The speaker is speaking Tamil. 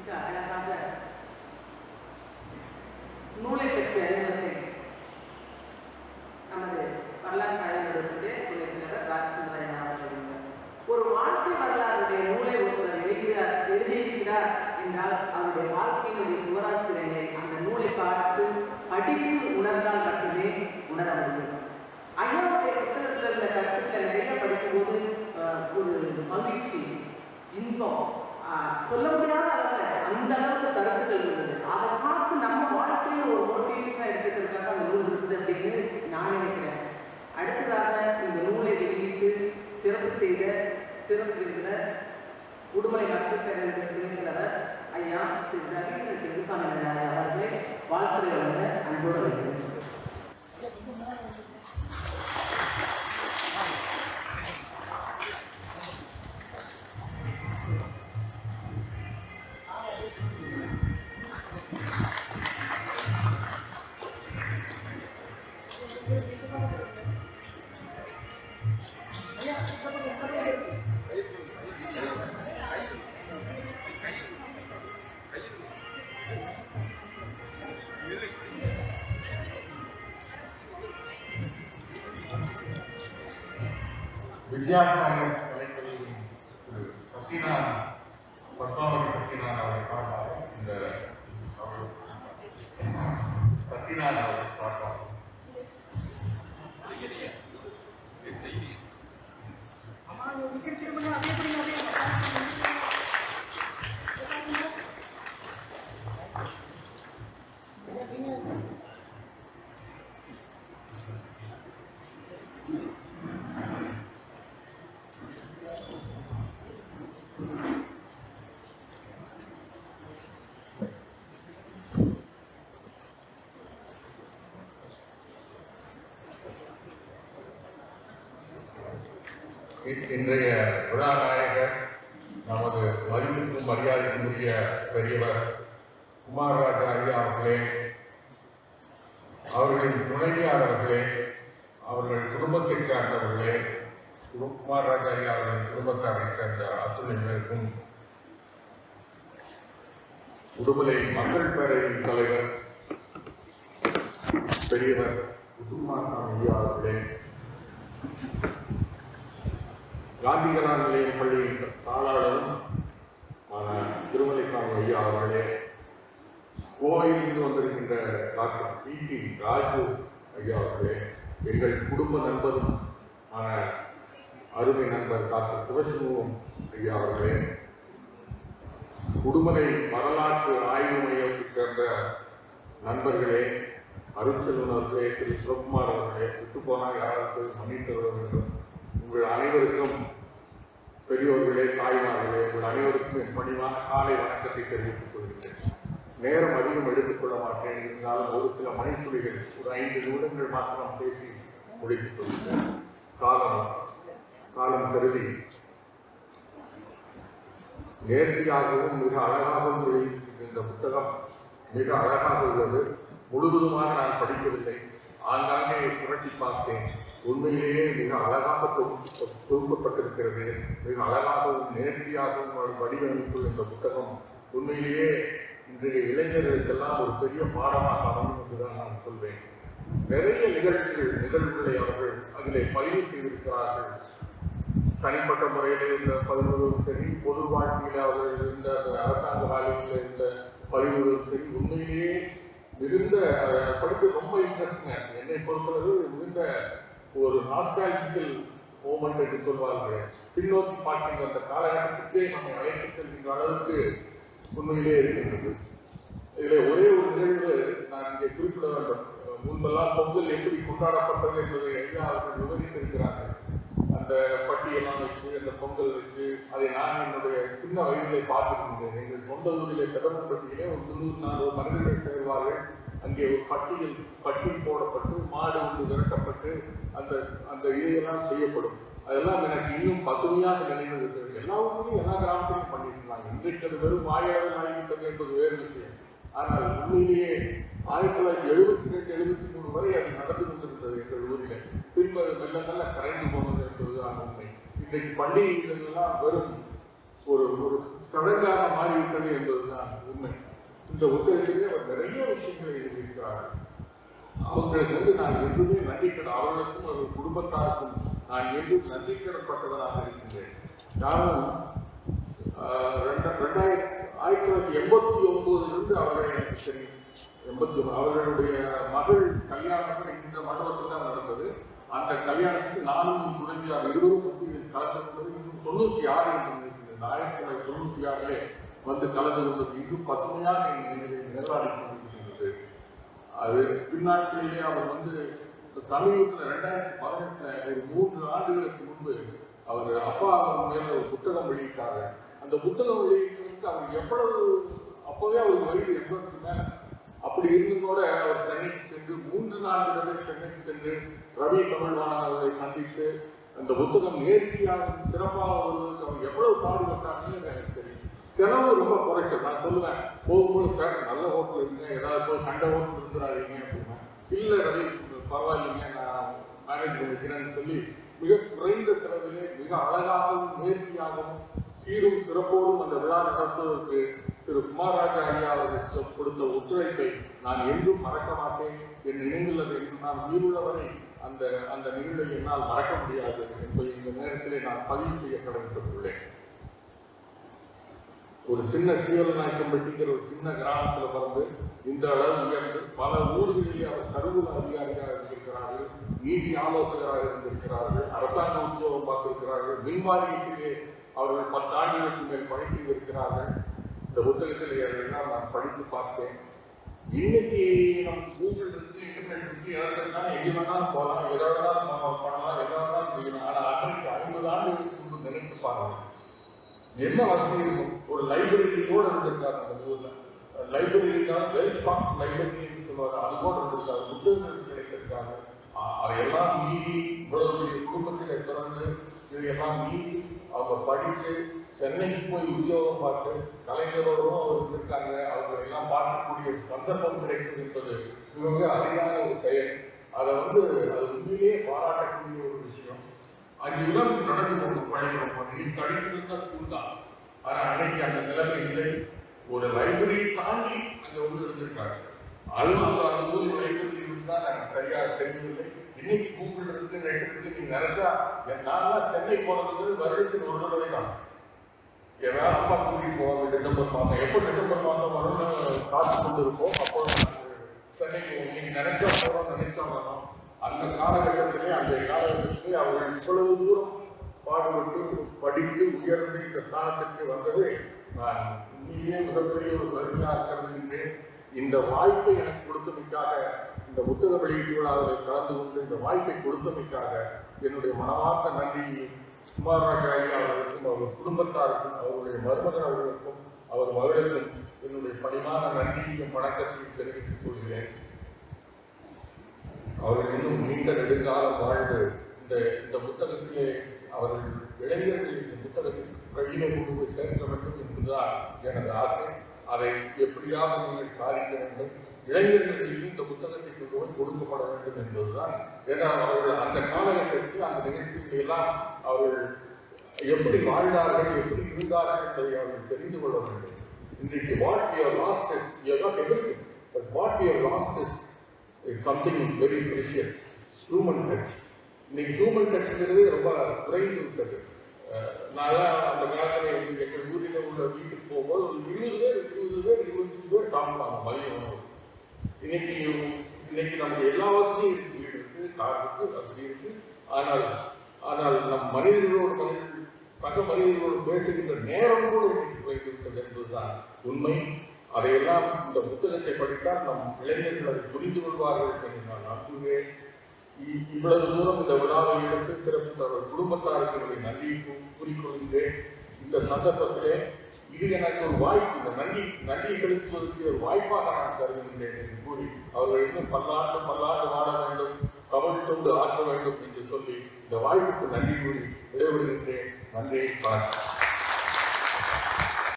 மிக அழகாக நூலை பற்றி அறிவதை நமது வரலாற்று ஆய்வுகளுக்கு உலகினர் ராஜ்குமாரன் ஒரு வாழ்க்கை வரலாறுடைய நூலை ஒருவர் எழுதியிருக்கிறார் என்றால் அவருடைய வாழ்க்கையினுடைய சுவராசிரியரை அந்த நூலை பார்த்து படித்து உணர்ந்தால் மட்டுமே உணர முடியும். ஐயாவுடைய புத்தகத்தில் உள்ள கருத்துக்களை நிறைய படிக்கும்போது ஒரு மகிழ்ச்சி, இன்பம், சொல்ல முடியாத அளவில் அந்த அளவுக்கு கருத்துக்கள் இருந்தது. அதை பார்த்து நம்ம வாழ்க்கையை ஒரு மோட்டிவேஷனாக எடுத்துக்கிறதுக்காக அந்த நூல் இருக்குது அப்படின்னு நான் நினைக்கிறேன். அடுத்ததாக இந்த நூலை வெளியிட்டு சிறப்பு செய்த சிறப்பு விருந்தினர் உடுமலை மக்கள் விருந்தினராக ஐயா திரு ரவீந்திரன் பெருசாமி அவர்களை வாழ்த்துறை வழங்க அன்போடு வைக்கிறேன். வித்யாசாகர் கலைப்பதி திரு சத்தினா பத்மாவதி சத்தியநாத் அவரை பார்த்தார். இந்த சத்தியநாத் அவரை பார்த்தார். இன்றைய விழாநாயகர் நமது மதிப்பிற்கும் மரியாதைக்குரிய பெரியவர் குமாரராஜா ஐயா அவர்களே, அவர்களின் துணைவியார் அவர்களே, அவர்கள் குடும்பத்தைச் சார்ந்தவர்களே, குமாரராஜா ஐயா அவர்களின் குடும்பத்தாரை சேர்ந்த அத்துணைக்கும் உடுமலை மக்கள் பேரவையின் தலைவர் பெரியவர் முத்துக்குமாரசாமி ஐயா அவர்களே, காந்திகரா நிலையம் பள்ளி தாளாளரும் திருமலைசாமி ஐயா அவர்களே, கோவையிலிருந்து வந்திருக்கின்ற டாக்டர் பிசி ராஜு ஐயா அவர்களே, எங்கள் குடும்ப நண்பரும் அருமை நண்பர் டாக்டர் சிவசண்முகம் ஐயா அவர்களே, உடுமலை வரலாற்று ஆய்வு மையத்தைச் சேர்ந்த நண்பர்களே, அருட்செல்வன் அவர்களே, திரு சிவகுமார் அவர்களே, விட்டுப்போனால் யாராவது மன்னித்து வர வேண்டும். உங்கள் அனைவருக்கும் பெரியோர்களே, தாய்மார்களே, உங்கள் அனைவருக்கும் என் பணிவான காலை வணக்கத்தை தெரிவித்துக் கொள்கிறேன். நேரம் அதிகம் எடுத்துக்கொள்ள மாட்டேன். இருந்தாலும் ஒரு சில மணித்துளிகள், ஒரு 5 நிமிடங்கள் மாத்திரம் பேசி முடித்துக் கொள்கிறேன். காலம் கருதி நேர்த்தியாகவும் மிக அழகாகவும் எழுதியிருக்கிற இந்த புத்தகம் மிக அழகாக உள்ளது. முழுவதுமாக நான் படிக்கவில்லை, ஆங்காங்கே புரட்டி பார்த்தேன். உண்மையிலேயே மிக அழகாக தொகுக்கப்பட்டிருக்கிறது. மிக அழகாகவும் நேர்த்தியாகவும் வடிவமைப்பு இந்த புத்தகம் உண்மையிலேயே இன்றைய இளைஞர்களுக்கெல்லாம் ஒரு பெரிய பாடமாக அமையும் என்றுதான் நான் சொல்வேன். நிறைய நிகழ்வுகளை அவர்கள் அதிலே பதிவு செய்திருக்கிறார்கள். தனிப்பட்ட முறையில் இருந்த பதிவுகளும் சரி, பொது வாழ்க்கையில் அவர்கள் இருந்த அரசாங்க வேலையில் இருந்த பதிவுகளும் சரி, உண்மையிலேயே மிகுந்த படித்து ரொம்ப இன்ட்ரெஸ்டிங்க. என்னை பொறுத்தளவு மிகுந்த ஒரு நாஸ்டாலஜிக்கல் மூமெண்ட் என்று சொல்வார்கள். பின்னோக்கி பார்க்கின்ற அந்த காலகட்டத்திற்கே நம்மை அழைத்து செல்கின்ற அளவுக்கு உண்மையிலே இருக்கின்றது. இதில் ஒரே ஒரு நிகழ்வு நான் இங்கே குறிப்பிட வேண்டும். முன்பெல்லாம் பொங்கல் எப்படி கொண்டாடப்பட்டது என்பதை ஐயா அவர்கள் விவரித்திருக்கிறார்கள். அந்த பட்டியெல்லாம் வச்சு அந்த பொங்கல் வச்சு அதை நான் என்னுடைய சின்ன வயதிலே பார்த்துருக்கின்றேன். எங்கள் சொந்த ஊரிலே பெதம்பட்டியிலே ஒரு 300-400 மனிதர்கள் சேர்வார்கள். அங்கே ஒரு பட்டி போடப்பட்டு மாடு ஒன்று விரட்டப்பட்டு அந்த அந்த இதையெல்லாம் செய்யப்படும். அதெல்லாம் எனக்கு இன்னும் பசுமையாக நினைவு இருக்கிறது. எல்லா ஊர்லையும் எல்லா கிராமத்திலையும் பண்ணியிருந்தாங்க. இன்றைக்கு அது வெறும் வாயால் ஆகிவிட்டது என்பது வேறு விஷயம். ஆனால் உண்மையிலேயே 1972-73 வரை அது நடந்து கொண்டிருந்தது எங்கள் ஊரிலே. பின்பு அது மெல்ல மெல்ல கரைந்து போனது என்பதுதான் உண்மை. இன்றைக்கு பண்டிகைகள் எல்லாம் வெறும் ஒரு சடங்காக மாறிவிட்டது என்பதுதான் இந்த புத்தகத்திலே அவர் நிறைய விஷயங்களை எழுதியிருக்கிறார். அவர்களுக்கு வந்து நான் என்றுமே நன்றிக்கடன், அவர்களுக்கும் அவர்கள் குடும்பத்தாருக்கும் நான் என்றும் நன்றிக்கடன்பட்டவராக இருக்கின்றேன். காரணம் 1989 அவரை எனக்கு தெரியும். 1989 அவர்களுடைய மகள் கல்யாணம் இந்த மண்டபத்தில் தான் நடந்தது. அந்த கல்யாணத்துக்கு நானும் துணைவியார் இருவரும் வந்து கலந்து கொண்டது. இன்னும் 96 என்று 1996 வந்து கலந்து கொண்டது இன்னும் பசுமையாக நிர்வாகி கொண்டிருக்கின்றது. அது பின்னாட்களிலே அவர் வந்து சமீபத்தில் 2018 3 ஆண்டுகளுக்கு முன்பு அவர் அப்பா மேல ஒரு புத்தகம் வெளியிட்டார். அந்த புத்தகம் வெளியிட்டு அவர் எவ்வளவு அப்பவே அவர் வயது எவ்வளவு அப்படி இருந்தும் கூட அவர் சென்னைக்கு சென்று 3-4 தடவை சென்னைக்கு சென்று ரவி தமிழ்வாணன் அவரை சந்தித்து அந்த புத்தகம் நேர்த்தியாக சிறப்பாக வருவதற்கு அவர் எவ்வளவு பாடுபட்டாங்கன்னு எனக்கு தெரியும். சிரமம் ரொம்ப குறைச்சல். நான் சொல்லுவேன் போகும்போது, சார் நல்ல ஹோட்டல் இருந்தேன், ஏதாவது போய் கண்ட ஹோட்டல் இருக்கிறாருங்க அப்படின்னா, இல்லை ரவி பரவாயில்லைங்க நான் மேரேஜ் பண்ணிக்கிறேன்னு சொல்லி மிக குறைந்த செலவிலே மிக அழகாகவும் நேர்த்தியாகவும் சீரும் சிறப்போடும் அந்த விழா நடத்துவதற்கு திரு குமாரராஜா ஐயா அவர்கள் கொடுத்த ஒத்துழைப்பை நான் என்றும் மறக்க மாட்டேன். என் நினைவில் அது என்று நான் உயிருள்ளவரை அந்த அந்த நிகழ்வை என்னால் மறக்க முடியாது என்பதை இந்த நேரத்திலே நான் பதிவு செய்ய கடமைப்பட்டுள்ளேன். ஒரு சின்ன சீவலநாயக்கம்பட்டிங்கிற ஒரு சின்ன கிராமத்தில் பிறந்து இந்த அளவு உயர்ந்து பல ஊர்களிலே அவர் கருவூல அதிகாரியாக இருந்திருக்கிறார்கள், நீதி ஆலோசகராக இருந்திருக்கிறார்கள், அரசாங்க உத்தியோகம் பார்த்திருக்கிறார்கள், மின்வாரியத்திலே அவர்கள் 10 ஆண்டுகளுக்கு மேல் பணி செய்திருக்கிறார்கள். இந்த புத்தகத்தில் எல்லாம் நான் படித்து பார்த்தேன். இன்னைக்கு நம்ம கூகுள் இருக்கு, இன்டர்நெட் இருக்கு, எதற்கெல்லாம் எங்கே வேணாலும் போகலாம், எதை வேணாலும் பண்ணலாம், எதை வேணாலும் செய்யலாம். ஆனால் அதற்கு 50 ஆண்டுகளுக்கு முன்பு நினைத்து பாருங்கள் என்ன வசதி இருக்கும். ஒரு லைப்ரரி கூட இருந்திருக்காரு அந்த ஊரில். லைப்ரரி இருந்தாலும் வெல் ஸ்டாக் லைப்ரரின்னு சொல்லுவாங்க, அது கூட இருந்திருக்காரு. புத்தகங்கள் கிடைத்திருக்காங்க. அதையெல்லாம் மீறி இவ்வளவு குடும்பத்திலே பிறந்து இதையெல்லாம் மீறி அவங்க படித்து சென்னைக்கு போய் உத்தியோகம் பார்த்து கலைஞரோடும் அவர் இருந்திருக்காங்க. அவர்கள் எல்லாம் பார்க்கக்கூடிய சந்தர்ப்பம் கிடைத்தது என்பது மிக அரிதான ஒரு செயல். அதை வந்து அது உண்மையிலேயே பாராட்டக்கூடிய ஒரு விஷயம். அது உலகம் நடந்து கொண்டு பழகிறோம். இன்னைக்கு அடிக்கிறது தான் ஸ்கூல் தான். ஆனால் அன்னைக்கு அந்த நிலைமை இல்லை. ஒரு லைப்ரரி தாண்டி அங்கே ஒன்று இருந்திருக்காங்க. அதுவும் அந்த அந்த ஊர் லைப்ரரி தான் நாங்கள் சரியாக தெரியவில்லை. இன்னைக்கு கூகுள் இருக்கு, நெட் இருக்கு. நீங்க நினைச்சா நான்லாம் சென்னை போனது வருடத்துக்கு 1 தடவை தான். ஏன்னா அப்பா கூட்டிகிட்டு போவாங்க டிசம்பர் மாதம். எப்போ டிசம்பர் மாதம் வரும்னு காசு கொண்டு இருப்போம். அப்போ சென்னைக்கு இன்னைக்கு நினைச்சா போகிறோம், நினைச்சா வரணும். அந்த காலகட்டத்திலே அந்த காலகட்டத்திலே அவர்கள் இவ்வளவு தூரம் பாடுபட்டு படித்து உயர்ந்து இந்த ஸ்தானத்திற்கு வந்தது நான் உண்மையிலேயே மிகப்பெரிய ஒரு பெருமையாக கருதுகின்றேன். இந்த வாய்ப்பை எனக்கு கொடுத்தமைக்காக, இந்த புத்தக வெளியீட்டு விழாவில் கலந்து கொண்டு இந்த வாய்ப்பை கொடுத்தமைக்காக என்னுடைய மனமார்ந்த நன்றியை குமாரராஜா ஐயா அவர்களுக்கும் அவர்கள் குடும்பத்தாருக்கும் அவருடைய மருமகன் அவர்களுக்கும் அவர் மகளுக்கும் என்னுடைய பணிவான நன்றியையும் வணக்கத்தையும் தெரிவித்துக் கொள்கிறேன். அவர்கள் இன்னும் நீண்ட நெடுங்காலம் வாழ்ந்து இந்த புத்தகத்திலே அவர்கள் இளைஞர்கள் இந்த புத்தகத்தின் கழிவை கொண்டு போய் சேர்க்க வேண்டும் என்பதுதான் எனது ஆசை. அதை எப்படியாக நீங்கள் சாதிக்க வேண்டும், இளைஞர்களுக்கு இந்த புத்தகத்தை கொண்டு போய் கொடுக்கப்பட வேண்டும் என்பதுதான். ஏனால் அவர்கள் அந்த காலகட்டத்தில் அந்த நிகழ்ச்சிகளெல்லாம் அவர்கள் எப்படி வாழ்ந்தார்கள், எப்படி இருந்தார்கள் என்பதை அவர்கள் தெரிந்து கொள்ள வேண்டும். இன்றைக்கு what we have lost is, we have not everything, but what we have lost is something very precious, human touch. இன்னைக்கு ஹியூமன் டச்சுங்கிறது ரொம்ப குறைந்து விட்டது. நான் அந்த காலத்தில் வந்து எங்கள் ஊரில் உள்ள வீட்டுக்கு போகும்போது 20 பேர் 25 பேர் சாப்பிடுவாங்க மதிய உணவு. இன்னைக்கு நமக்கு எல்லா வசதியும் இருக்கு, வீடு இருக்கு, கார் இருக்கு, வசதி இருக்கு. ஆனால் நம் சக மனிதர்களோடு பேசுகின்ற நேரம் கூட இன்னைக்கு குறைந்து விட்டது என்பதுதான் உண்மை. அதையெல்லாம் இந்த புத்தகத்தை படித்தால் நம் இளைஞர்கள் அதை புரிந்து கொள்வார்கள் என்று நான் நம்புகிறேன். இவ்வளவு தூரம் இந்த விழாவை எடுத்து சிறப்பு தவறு குடும்பத்தாருக்கு நன்றியை கூறிக்கொள்கின்றேன். இந்த சந்தர்ப்பத்திலே இது எனக்கு ஒரு வாய்ப்பு, இந்த நன்றி செலுத்துவதற்கு ஒரு வாய்ப்பாக நான் கருதுகின்றேன் என்று கூறி அவர்கள் இன்னும் பல்லாண்டு வாழ வேண்டும், தமிழ் தொண்டு ஆற்ற வேண்டும் என்று சொல்லி இந்த வாய்ப்புக்கு நன்றி கூறி விடைபெறுகின்றேன். நன்றி, வணக்கம்.